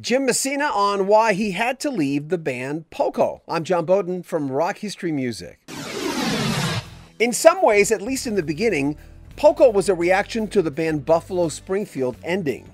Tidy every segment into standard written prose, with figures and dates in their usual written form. Jim Messina on why he had to leave the band Poco. I'm John Bowden from Rock History Music. In some ways, at least in the beginning, Poco was a reaction to the band Buffalo Springfield ending.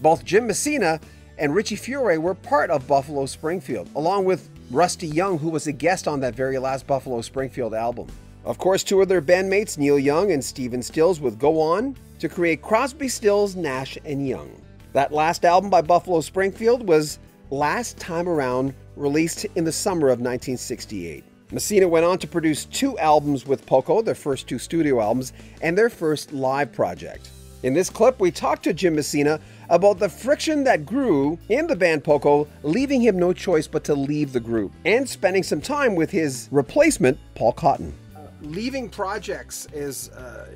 Both Jim Messina and Richie Furay were part of Buffalo Springfield, along with Rusty Young, who was a guest on that very last Buffalo Springfield album. Of course, two of their bandmates, Neil Young and Stephen Stills, would go on to create Crosby, Stills, Nash & Young. That last album by Buffalo Springfield was Last Time Around, released in the summer of 1968. Messina went on to produce two albums with Poco, their first two studio albums, and their first live project. In this clip, we talked to Jim Messina about the friction that grew in the band Poco, leaving him no choice but to leave the group, and spending some time with his replacement, Paul Cotton. Leaving projects is,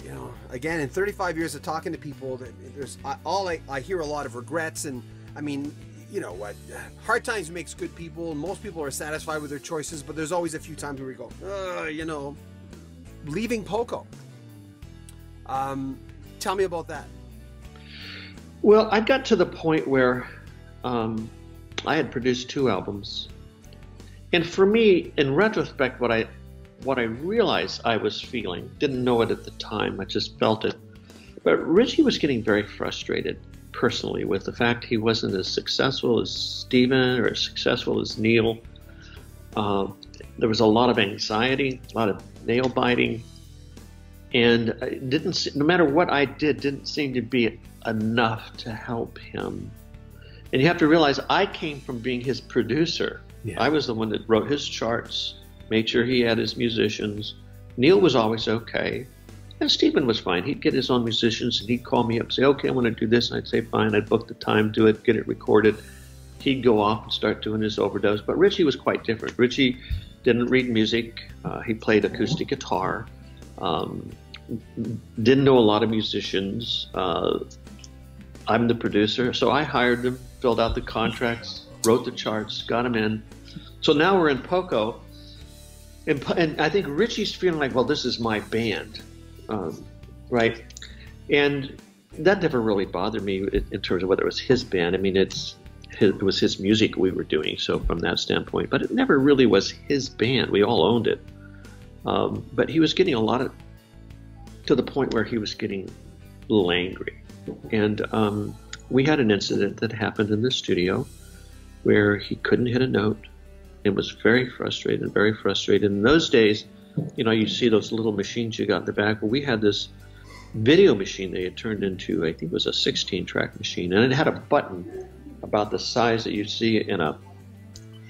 you know, again, in 35 years of talking to people, I hear a lot of regrets, and I mean, you know what, hard times makes good people. Most people are satisfied with their choices, but there's always a few times where we go, you know, leaving Poco. Tell me about that. Well, I got to the point where I had produced two albums. And for me, in retrospect, what I realized I was feeling, didn't know it at the time, I just felt it. But Richie was getting very frustrated personally with the fact he wasn't as successful as Stephen or as successful as Neil. There was a lot of anxiety, a lot of nail biting. And it didn't, no matter what I did, didn't seem to be enough to help him. And you have to realize I came from being his producer. Yeah. I was the one that wrote his charts, made sure he had his musicians. Neil was always okay. And Stephen was fine. He'd get his own musicians and he'd call me up and say, okay, I want to do this. And I'd say, fine, I'd book the time, do it, get it recorded. He'd go off and start doing his overdose. But Richie was quite different. Richie didn't read music. He played acoustic guitar. Didn't know a lot of musicians. I'm the producer, so I hired them, filled out the contracts, wrote the charts, got them in. So now we're in Poco, and I think Richie's feeling like, well, this is my band, right? And that never really bothered me in terms of whether it was his band. I mean, it was his music we were doing, so from that standpoint. But it never really was his band. We all owned it. But he was getting a lot of, to the point where he was getting a little angry. And we had an incident that happened in the studio where he couldn't hit a note and was very frustrated, very frustrated. In those days, you know, you see those little machines you got in the back. Well, we had this video machine they had turned into, I think it was a 16-track machine, and it had a button about the size that you see in an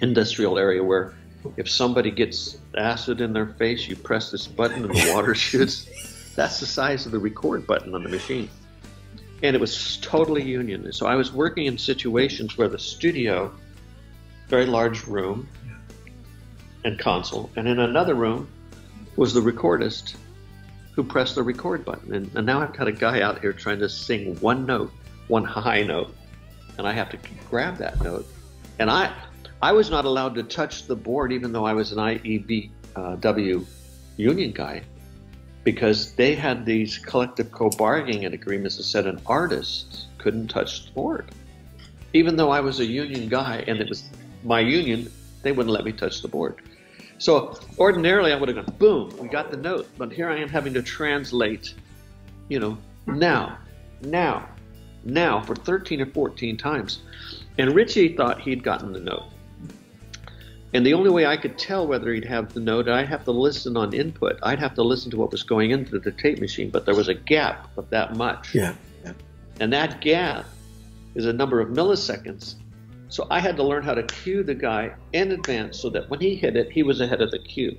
industrial area where if somebody gets acid in their face, you press this button and the water shoots. That's the size of the record button on the machine. And it was totally union. So I was working in situations where the studio, very large room and console, and in another room was the recordist who pressed the record button. And now I've got a guy out here trying to sing one note, one high note, and I have to grab that note. And I was not allowed to touch the board, even though I was an IEBW union guy, because they had these collective co-bargaining agreements that said an artist couldn't touch the board. Even though I was a union guy and it was my union, they wouldn't let me touch the board. So ordinarily I would have gone, boom, we got the note, but here I am having to translate, you know, now for 13 or 14 times. And Richie thought he'd gotten the note. And the only way I could tell whether he'd have the note, I'd have to listen on input. I'd have to listen to what was going into the tape machine, but there was a gap of that much. Yeah. And that gap is a number of milliseconds. So I had to learn how to cue the guy in advance so that when he hit it, he was ahead of the cue.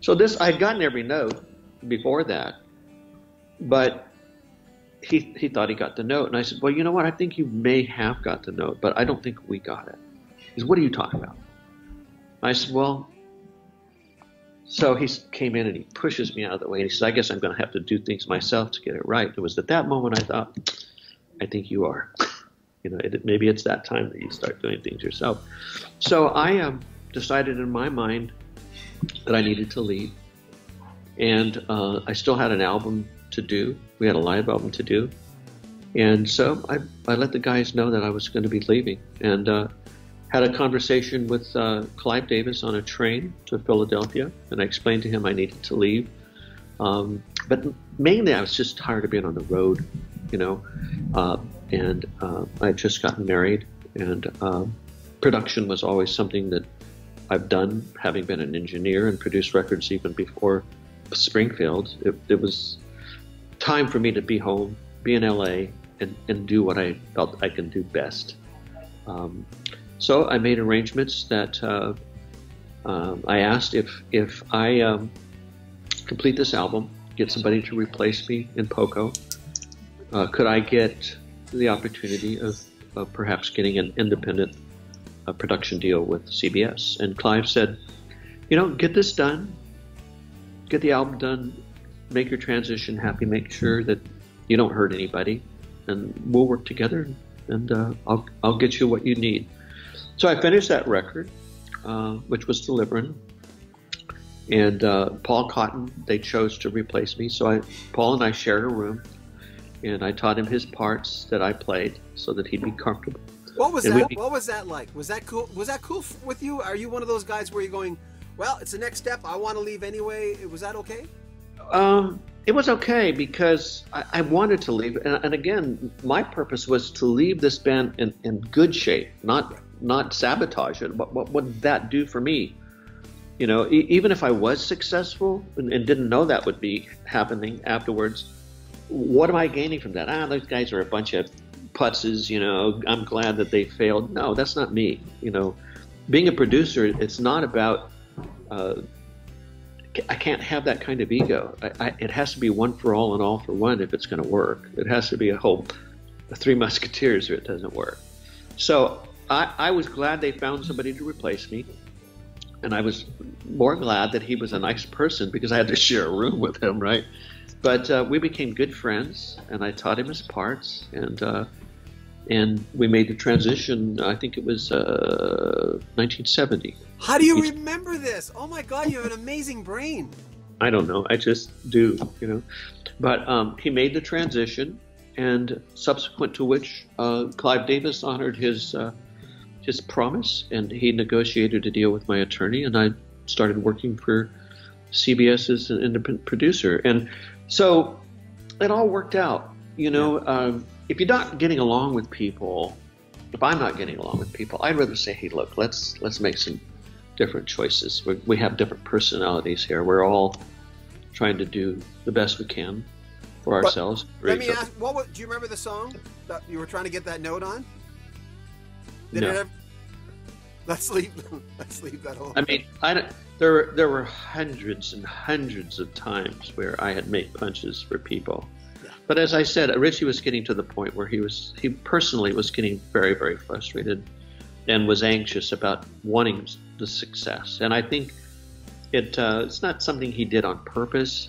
So this, I'd gotten every note before that, but he thought he got the note. And I said, well, you know what? I think you may have got the note, but I don't think we got it. He said, what are you talking about? I said, well, so he came in and he pushes me out of the way. And he said, I guess I'm going to have to do things myself to get it right. It was at that moment I thought, I think you are. You know, maybe it's that time that you start doing things yourself. So I decided in my mind that I needed to leave. And I still had an album to do. We had a live album to do. And so I let the guys know that I was going to be leaving, and had a conversation with Clive Davis on a train to Philadelphia, and I explained to him I needed to leave. But mainly I was just tired of being on the road, you know, and I'd just gotten married, and production was always something that I've done, having been an engineer and produced records even before Springfield. It was time for me to be home, be in LA, and do what I felt I can do best. So I made arrangements that I asked if I complete this album, get somebody to replace me in Poco, could I get the opportunity of perhaps getting an independent production deal with CBS? And Clive said, you know, get this done, get the album done, make your transition happy, make sure that you don't hurt anybody, and we'll work together, and I'll get you what you need. So I finished that record, which was Deliverin', and Paul Cotton, they chose to replace me. So Paul and I shared a room, and I taught him his parts that I played so that he'd be comfortable. What was that? What was that like? Was that cool? Was that cool with you? Are you one of those guys where you're going, well, it's the next step, I want to leave anyway? Was that okay? It was okay, because I wanted to leave, and again, my purpose was to leave this band in good shape, not sabotage it. What would that do for me? You know, even if I was successful and didn't know that would be happening afterwards, what am I gaining from that? Those guys are a bunch of putzes, you know, I'm glad that they failed. No, that's not me. You know, being a producer, it's not about, I can't have that kind of ego. It has to be one for all and all for one if it's going to work. It has to be a whole Three Musketeers or it doesn't work. So I was glad they found somebody to replace me, and I was more glad that he was a nice person because I had to share a room with him, right? But we became good friends, and I taught him his parts, and we made the transition. I think it was 1970. How do you remember this? Oh my God, you have an amazing brain. I don't know. I just do, you know. But he made the transition, and subsequent to which Clive Davis honored his promise, and he negotiated a deal with my attorney, and I started working for CBS as an independent producer. And so it all worked out, you know. Yeah. If you're not getting along with people, if I'm not getting along with people, I'd rather say, hey, look, let's make some different choices. We have different personalities here. We're all trying to do the best we can for ourselves. Let me ask, do you remember the song that you were trying to get that note on? No. Let's leave that alone. I mean, there were hundreds and hundreds of times where I had made punches for people, yeah. But as I said, Richie was getting to the point where he personally was getting very, very frustrated, and was anxious about wanting the success. And I think it's not something he did on purpose,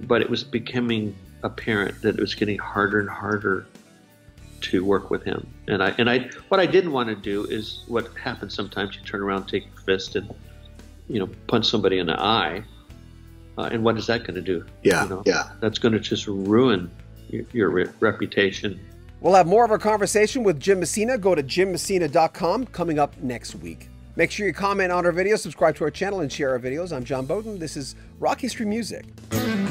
but it was becoming apparent that it was getting harder and harder to work with him. And I what I didn't want to do is what happens sometimes. You turn around, take your fist, and, you know, punch somebody in the eye. And what is that going to do? Yeah, you know? Yeah. That's going to just ruin your reputation. We'll have more of our conversation with Jim Messina. Go to JimMessina.com coming up next week. Make sure you comment on our video, subscribe to our channel, and share our videos. I'm John Bowden. This is Rock History Music.